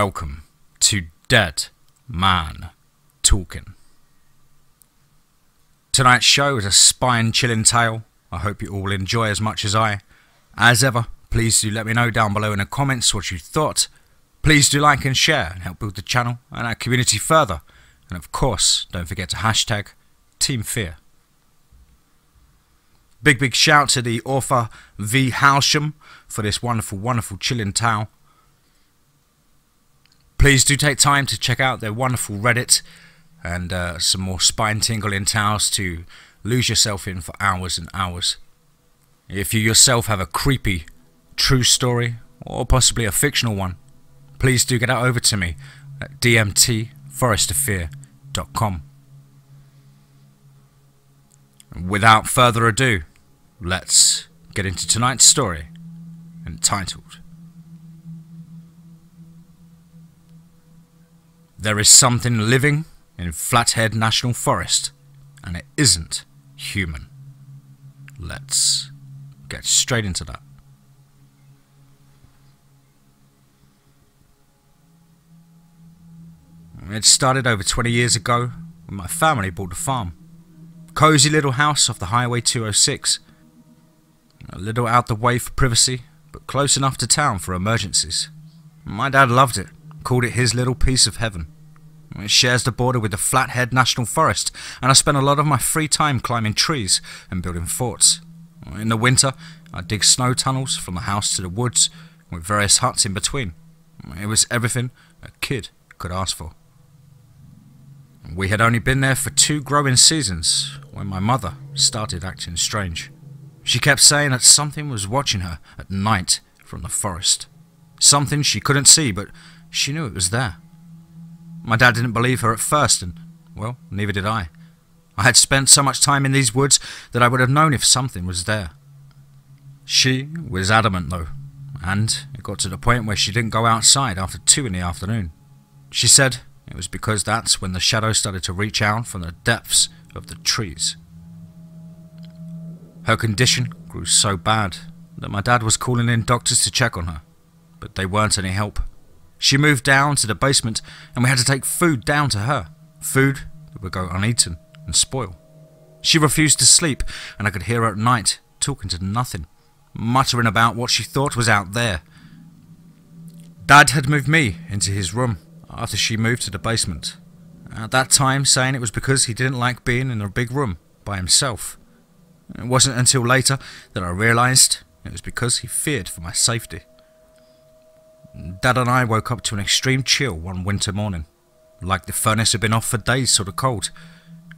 welcome to Dead Man Talking. Tonight's show is a spine-chilling tale. I hope you all enjoy as much as I. As ever, please do let me know down below in the comments what you thought. Please do like and share and help build the channel and our community further. And of course, don't forget to hashtag Team Fear. Big shout to the author V. Halsham for this wonderful chilling tale. Please do take time to check out their wonderful Reddit and some more spine tingling tales to lose yourself in for hours and hours. If you yourself have a creepy true story or possibly a fictional one, please do get that over to me at DMTForestOfFEAR.com. Without further ado, let's get into tonight's story, entitled There Is Something Living in Flathead National Forest, and It Isn't Human. Let's get straight into that. It started over 20 years ago when my family bought a farm. Cozy little house off the Highway 206. A little out the way for privacy, but close enough to town for emergencies. My dad loved it, called it his little piece of heaven. It shares the border with the Flathead National Forest, and I spent a lot of my free time climbing trees and building forts. In the winter, I dig snow tunnels from the house to the woods, with various huts in between. It was everything a kid could ask for. We had only been there for 2 growing seasons when my mother started acting strange. She kept saying that something was watching her at night from the forest. Something she couldn't see, but she knew it was there. My dad didn't believe her at first, and, well, neither did I. I had spent so much time in these woods that I would have known if something was there. She was adamant, though, and it got to the point where she didn't go outside after 2 in the afternoon. She said it was because that's when the shadows started to reach out from the depths of the trees. Her condition grew so bad that my dad was calling in doctors to check on her, but they weren't any help. She moved down to the basement and we had to take food down to her, food that would go uneaten and spoil. She refused to sleep, and I could hear her at night talking to nothing, muttering about what she thought was out there. Dad had moved me into his room after she moved to the basement, at that time saying it was because he didn't like being in a big room by himself. It wasn't until later that I realised it was because he feared for my safety. Dad and I woke up to an extreme chill one winter morning, like the furnace had been off for days sort of cold.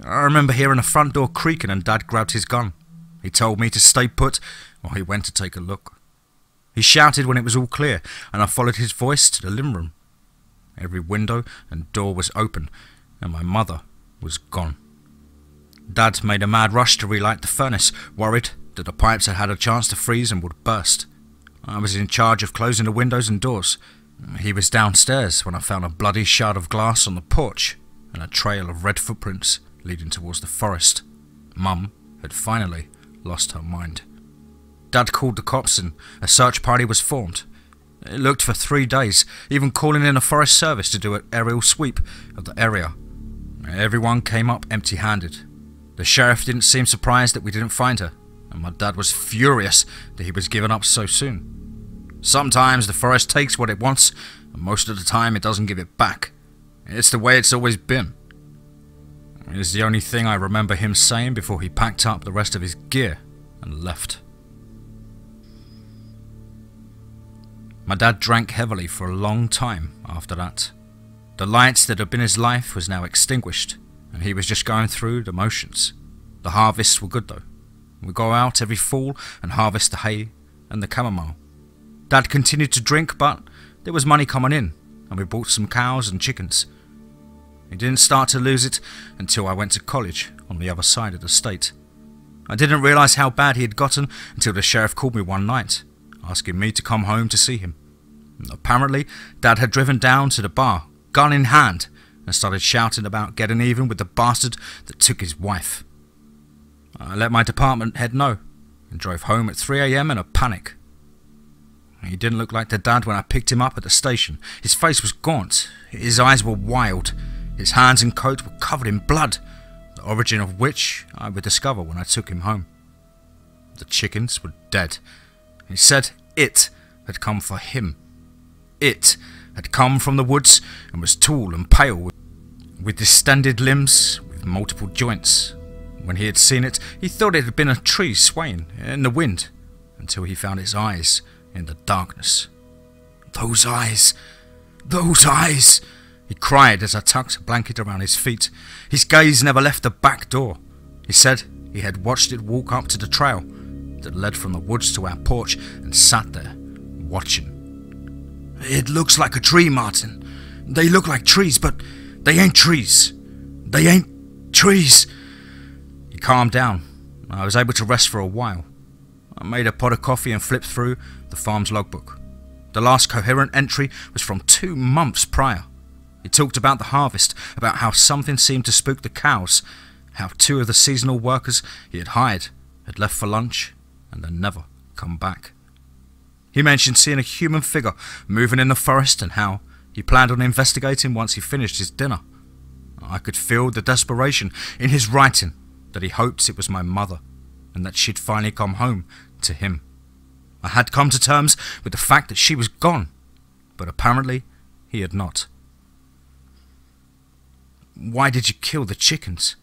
I remember hearing the front door creaking and Dad grabbed his gun. He told me to stay put while he went to take a look. He shouted when it was all clear, and I followed his voice to the living room. Every window and door was open, and my mother was gone. Dad made a mad rush to relight the furnace, worried that the pipes had had a chance to freeze and would burst. I was in charge of closing the windows and doors. He was downstairs when I found a bloody shard of glass on the porch and a trail of red footprints leading towards the forest. Mum had finally lost her mind. Dad called the cops and a search party was formed. It looked for 3 days, even calling in a forest service to do an aerial sweep of the area. Everyone came up empty-handed. The sheriff didn't seem surprised that we didn't find her, and my dad was furious that he was given up so soon. Sometimes the forest takes what it wants, and most of the time it doesn't give it back. It's the way it's always been. It is the only thing I remember him saying before he packed up the rest of his gear and left. My dad drank heavily for a long time after that. The light that had been his life was now extinguished, and he was just going through the motions. The harvests were good though. We go out every fall and harvest the hay and the chamomile. Dad continued to drink, but there was money coming in, and we bought some cows and chickens. He didn't start to lose it until I went to college on the other side of the state. I didn't realise how bad he had gotten until the sheriff called me one night, asking me to come home to see him. Apparently, Dad had driven down to the bar, gun in hand, and started shouting about getting even with the bastard that took his wife. I let my department head know, and drove home at 3 a.m. in a panic. He didn't look like the dad when I picked him up at the station. His face was gaunt, his eyes were wild, his hands and coat were covered in blood, the origin of which I would discover when I took him home. The chickens were dead. He said it had come for him. It had come from the woods and was tall and pale, with distended limbs, with multiple joints. When he had seen it, he thought it had been a tree swaying in the wind, until he found its eyes in the darkness. Those eyes! Those eyes! He cried as I tucked a blanket around his feet. His gaze never left the back door. He said he had watched it walk up to the trail that led from the woods to our porch and sat there, watching. It looks like a tree, Martin. They look like trees, but they ain't trees. They ain't trees. He calmed down. I was able to rest for a while. I made a pot of coffee and flipped through the farm's logbook. The last coherent entry was from 2 months prior. It talked about the harvest, about how something seemed to spook the cows, how 2 of the seasonal workers he had hired had left for lunch and then never come back. He mentioned seeing a human figure moving in the forest and how he planned on investigating once he finished his dinner. I could feel the desperation in his writing that he hoped it was my mother and that she'd finally come home to him. I had come to terms with the fact that she was gone, but apparently he had not. Why did you kill the chickens?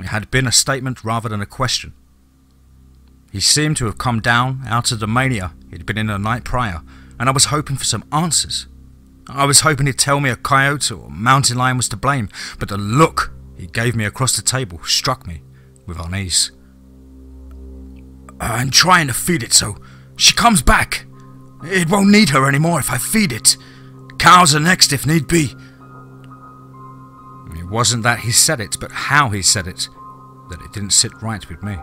It had been a statement rather than a question. He seemed to have come down out of the mania he'd been in the night prior, and I was hoping for some answers. I was hoping he'd tell me a coyote or mountain lion was to blame, but the look he gave me across the table struck me with unease. I'm trying to feed it so she comes back. It won't need her anymore if I feed it. Cows are next if need be. It wasn't that he said it, but how he said it, that it didn't sit right with me.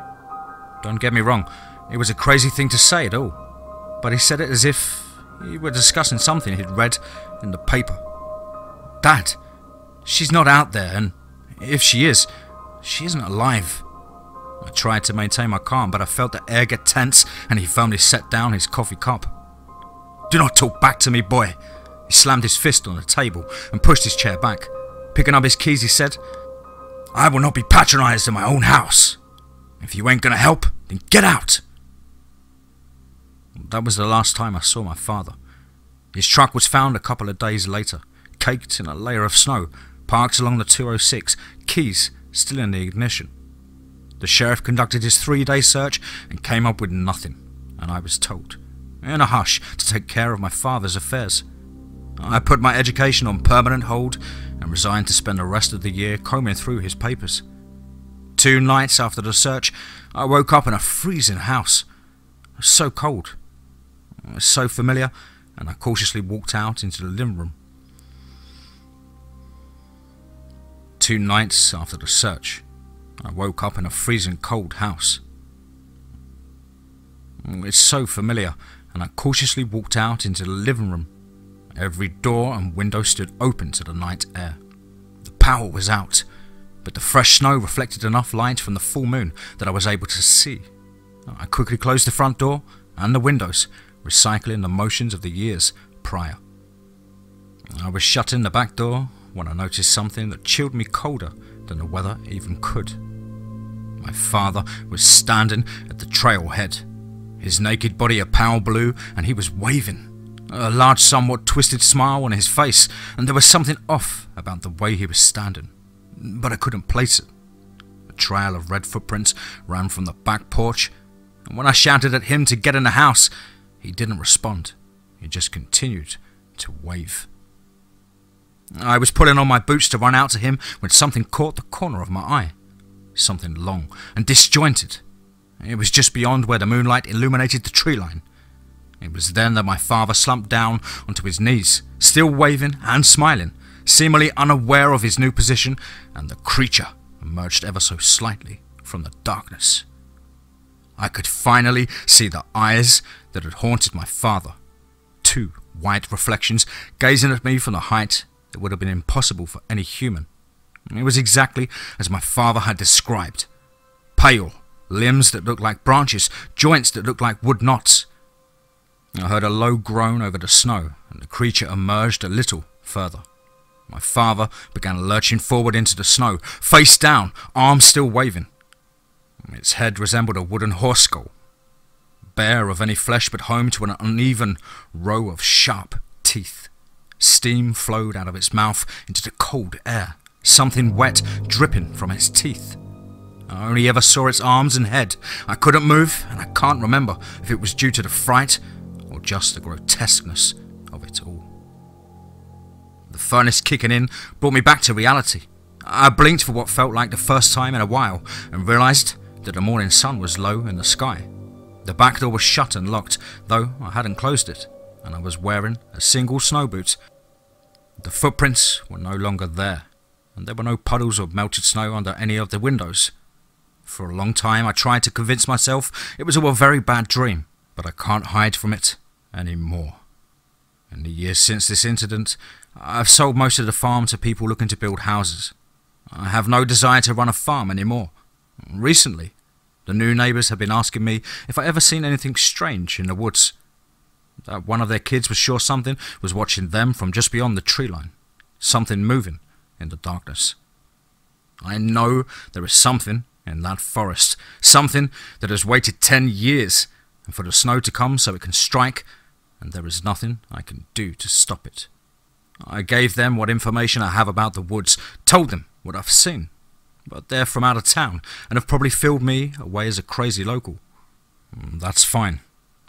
Don't get me wrong, it was a crazy thing to say at all, but he said it as if he were discussing something he'd read in the paper. Dad, she's not out there, and if she is, she isn't alive. I tried to maintain my calm, but I felt the air get tense, and he firmly set down his coffee cup. Do not talk back to me, boy. He slammed his fist on the table and pushed his chair back. Picking up his keys, he said, I will not be patronized in my own house. If you ain't gonna help, then get out. That was the last time I saw my father. His truck was found a couple of days later, caked in a layer of snow, parked along the 206, keys still in the ignition. The sheriff conducted his 3-day search and came up with nothing, and I was told, in a hush, to take care of my father's affairs. I put my education on permanent hold and resigned to spend the rest of the year combing through his papers. 2 nights after the search, I woke up in a freezing house. It was so cold, it was so familiar, and I cautiously walked out into the living room. 2 nights after the search, I woke up in a freezing cold house. It's so familiar, and I cautiously walked out into the living room. Every door and window stood open to the night air. The power was out, but the fresh snow reflected enough light from the full moon that I was able to see. I quickly closed the front door and the windows, recycling the motions of the years prior. I was shutting the back door when I noticed something that chilled me colder than the weather even could. My father was standing at the trailhead, his naked body a pale blue, and he was waving, a large, somewhat twisted smile on his face, and there was something off about the way he was standing, but I couldn't place it. A trail of red footprints ran from the back porch, and when I shouted at him to get in the house, he didn't respond. He just continued to wave. I was pulling on my boots to run out to him when something caught the corner of my eye. Something long and disjointed. It was just beyond where the moonlight illuminated the tree line. It was then that my father slumped down onto his knees, still waving and smiling, seemingly unaware of his new position, and the creature emerged ever so slightly from the darkness. I could finally see the eyes that had haunted my father. 2 white reflections gazing at me from the height that would have been impossible for any human. It was exactly as my father had described. Pale, limbs that looked like branches, joints that looked like wood knots. I heard a low groan over the snow, and the creature emerged a little further. My father began lurching forward into the snow, face down, arms still waving. Its head resembled a wooden horse skull, bare of any flesh but home to an uneven row of sharp teeth. Steam flowed out of its mouth into the cold air, something wet dripping from its teeth. I only ever saw its arms and head. I couldn't move, and I can't remember if it was due to the fright or just the grotesqueness of it all. The furnace kicking in brought me back to reality. I blinked for what felt like the first time in a while and realised that the morning sun was low in the sky. The back door was shut and locked, though I hadn't closed it, and I was wearing a single snow boot. The footprints were no longer there, and there were no puddles of melted snow under any of the windows. For a long time I tried to convince myself it was all a very bad dream, but I can't hide from it anymore. In the years since this incident, I've sold most of the farm to people looking to build houses. I have no desire to run a farm anymore. Recently, the new neighbours have been asking me if I ever seen anything strange in the woods. That one of their kids was sure something was watching them from just beyond the tree line, something moving in the darkness. I know there is something in that forest, something that has waited 10 years and for the snow to come so it can strike, and there is nothing I can do to stop it. I gave them what information I have about the woods, told them what I've seen, but they're from out of town and have probably filled me away as a crazy local. That's fine.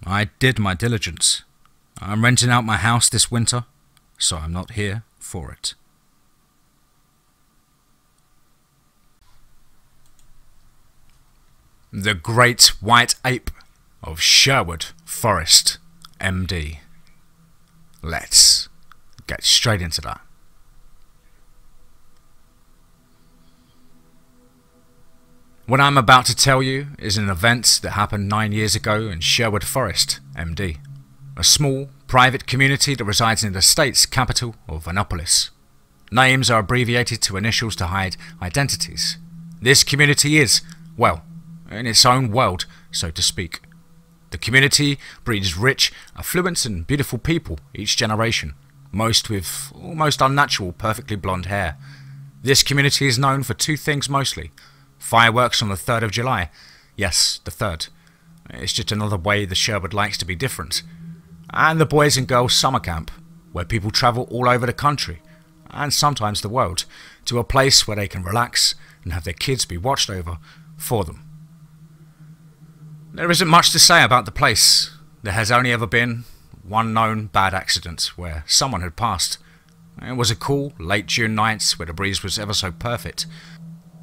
I did my diligence. I'm renting out my house this winter, so I'm not here for it. The Great White Ape of Sherwood Forest, MD. Let's get straight into that. What I'm about to tell you is an event that happened 9 years ago in Sherwood Forest, MD, a small, private community that resides in the state's capital of Annapolis. Names are abbreviated to initials to hide identities. This community is, well, in its own world, so to speak. The community breeds rich, affluent and beautiful people each generation, most with almost unnatural, perfectly blonde hair. This community is known for two things mostly. Fireworks on the 3rd of July. Yes, the 3rd. It's just another way the Sherwood likes to be different. And the Boys and Girls Summer Camp, where people travel all over the country, and sometimes the world, to a place where they can relax and have their kids be watched over for them. There isn't much to say about the place. There has only ever been one known bad accident where someone had passed. It was a cool, late June night where the breeze was ever so perfect.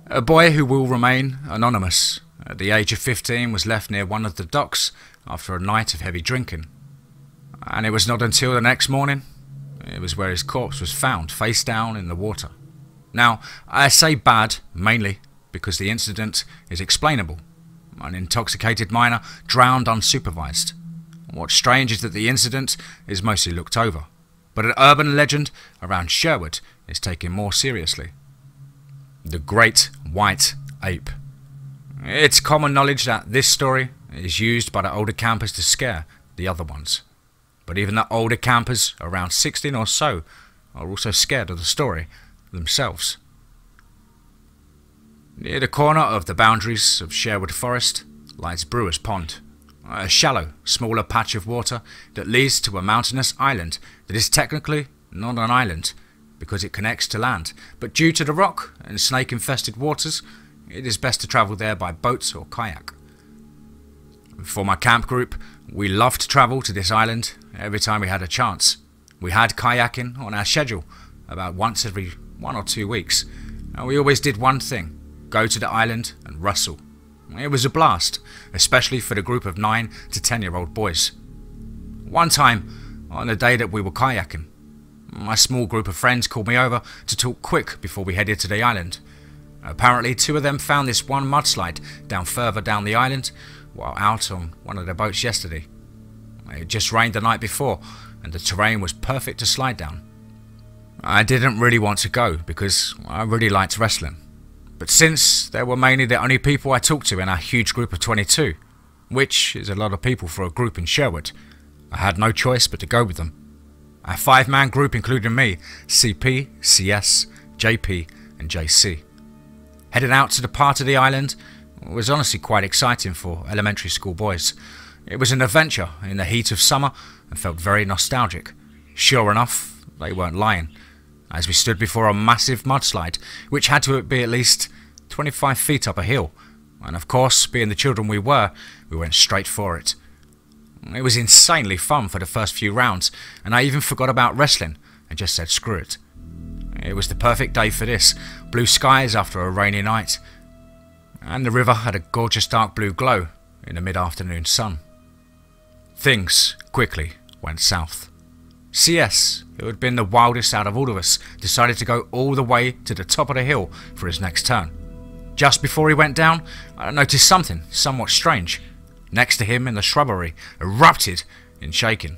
A boy who will remain anonymous, at the age of 15, was left near one of the docks after a night of heavy drinking. And it was not until the next morning, it was where his corpse was found, face down in the water. Now, I say bad, mainly because the incident is explainable. An intoxicated minor drowned unsupervised. What's strange is that the incident is mostly looked over, but an urban legend around Sherwood is taken more seriously. The Great White Ape. It's common knowledge that this story is used by the older campers to scare the other ones. But even the older campers, around 16 or so, are also scared of the story themselves. Near the corner of the boundaries of Sherwood Forest lies Brewer's Pond, a shallow, smaller patch of water that leads to a mountainous island that is technically not an island, because it connects to land, but due to the rock and snake-infested waters, it is best to travel there by boat or kayak. For my camp group, we loved to travel to this island every time we had a chance. We had kayaking on our schedule about once every 1 or 2 weeks, and we always did one thing, go to the island and wrestle. It was a blast, especially for the group of 9- to 10-year-old boys. One time, on the day that we were kayaking, my small group of friends called me over to talk quick before we headed to the island. Apparently, 2 of them found this one mudslide down further down the island while out on one of their boats yesterday. It just rained the night before and the terrain was perfect to slide down. I didn't really want to go because I really liked wrestling. But since they were mainly the only people I talked to in our huge group of 22, which is a lot of people for a group in Sherwood, I had no choice but to go with them. A five-man group including me, CP, CS, JP and JC. Heading out to the part of the island was honestly quite exciting for elementary school boys. It was an adventure in the heat of summer and felt very nostalgic. Sure enough, they weren't lying, as we stood before a massive mudslide which had to be at least 25 feet up a hill, and of course, being the children we were, we went straight for it. It was insanely fun for the first few rounds, and I even forgot about wrestling and just said screw it. It was the perfect day for this, blue skies after a rainy night, and the river had a gorgeous dark blue glow in the mid-afternoon sun. Things quickly went south. CS, who had been the wildest out of all of us, decided to go all the way to the top of the hill for his next turn. Just before he went down, I noticed something somewhat strange. Next to him in the shrubbery erupted in shaking.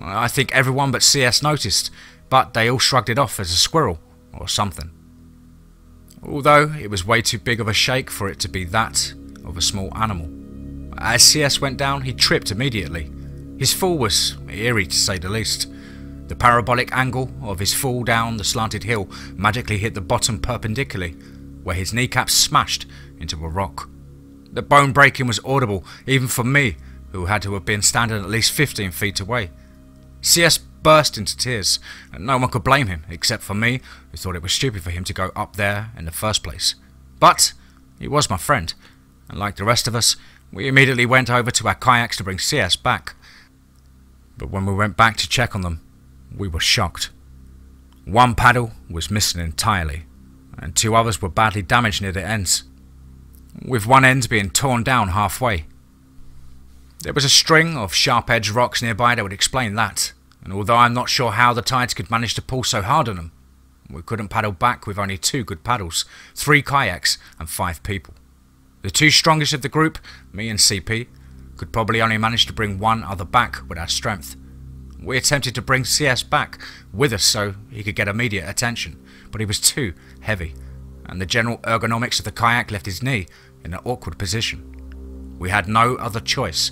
I think everyone but CS noticed, but they all shrugged it off as a squirrel or something. Although it was way too big of a shake for it to be that of a small animal. As CS went down, he tripped immediately. His fall was eerie to say the least. The parabolic angle of his fall down the slanted hill magically hit the bottom perpendicularly, where his kneecap smashed into a rock. The bone breaking was audible even for me, who had to have been standing at least 15 feet away. CS burst into tears, and no one could blame him except for me, who thought it was stupid for him to go up there in the first place. But he was my friend, and like the rest of us, we immediately went over to our kayaks to bring CS back. But when we went back to check on them, we were shocked. One paddle was missing entirely, and two others were badly damaged near the ends, with one end being torn down halfway. There was a string of sharp-edged rocks nearby that would explain that, and although I'm not sure how the tides could manage to pull so hard on them, we couldn't paddle back with only two good paddles, three kayaks and five people. The two strongest of the group, me and CP, could probably only manage to bring one other back with our strength. We attempted to bring CS back with us so he could get immediate attention, but he was too heavy, and the general ergonomics of the kayak left his knee in an awkward position. We had no other choice.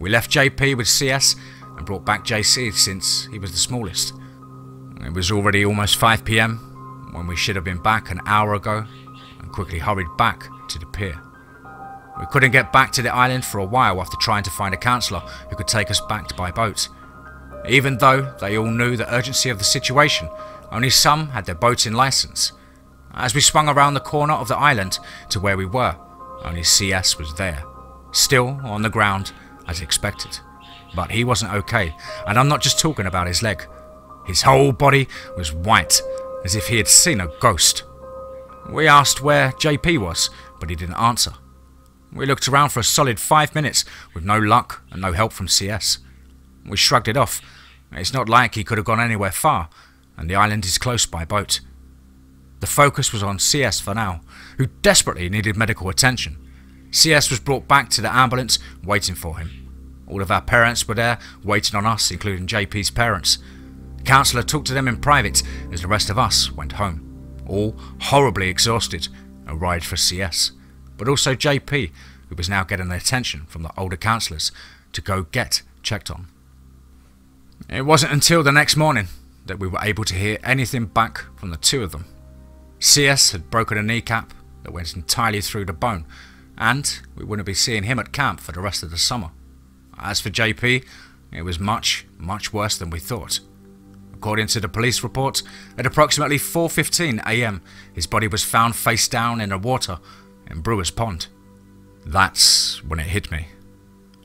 We left JP with CS and brought back JC since he was the smallest. It was already almost 5 PM when we should have been back an hour ago, and quickly hurried back to the pier. We couldn't get back to the island for a while after trying to find a counsellor who could take us back by boat. Even though they all knew the urgency of the situation, only some had their boating licence. As we swung around the corner of the island to where we were, only CS was there, still on the ground as expected. But he wasn't okay, and I'm not just talking about his leg. His whole body was white, as if he had seen a ghost. We asked where JP was, but he didn't answer. We looked around for a solid 5 minutes with no luck and no help from CS. We shrugged it off. It's not like he could have gone anywhere far, and the island is close by boat. The focus was on CS for now, who desperately needed medical attention. CS was brought back to the ambulance, waiting for him. All of our parents were there, waiting on us, including JP's parents. The counsellor talked to them in private as the rest of us went home, all horribly exhausted, a ride for CS, but also JP, who was now getting the attention from the older counsellors to go get checked on. It wasn't until the next morning that we were able to hear anything back from the two of them. CS had broken a kneecap that went entirely through the bone, and we wouldn't be seeing him at camp for the rest of the summer. As for JP, it was much, much worse than we thought. According to the police report, at approximately 4:15 AM, his body was found face down in the water in Brewer's Pond. That's when it hit me.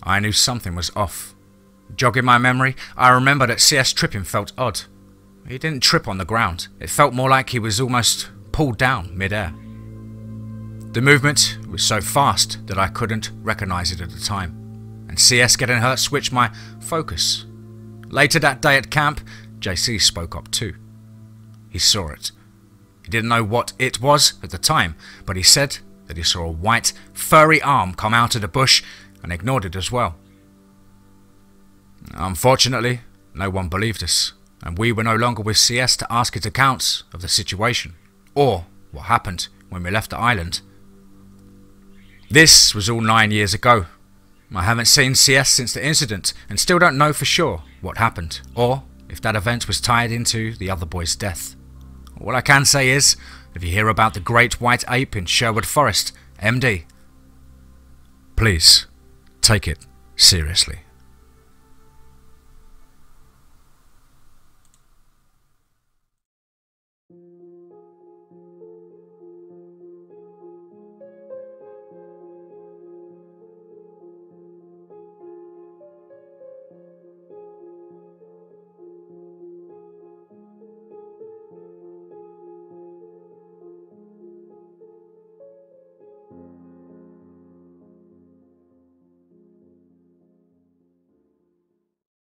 I knew something was off. Jogging my memory, I remember that CS tripping felt odd. He didn't trip on the ground. It felt more like he was almost pulled down mid-air. The movement was so fast that I couldn't recognise it at the time, and CS getting hurt switched my focus. Later that day at camp, JC spoke up too. He saw it. He didn't know what it was at the time, but he said that he saw a white, furry arm come out of the bush and ignored it as well. Unfortunately, no one believed us, and we were no longer with CS to ask his accounts of the situation, or what happened when we left the island. This was all 9 years ago, I haven't seen CS since the incident and still don't know for sure what happened, or if that event was tied into the other boy's death. All I can say is, if you hear about the great white ape in Sherwood Forest, MD, please take it seriously.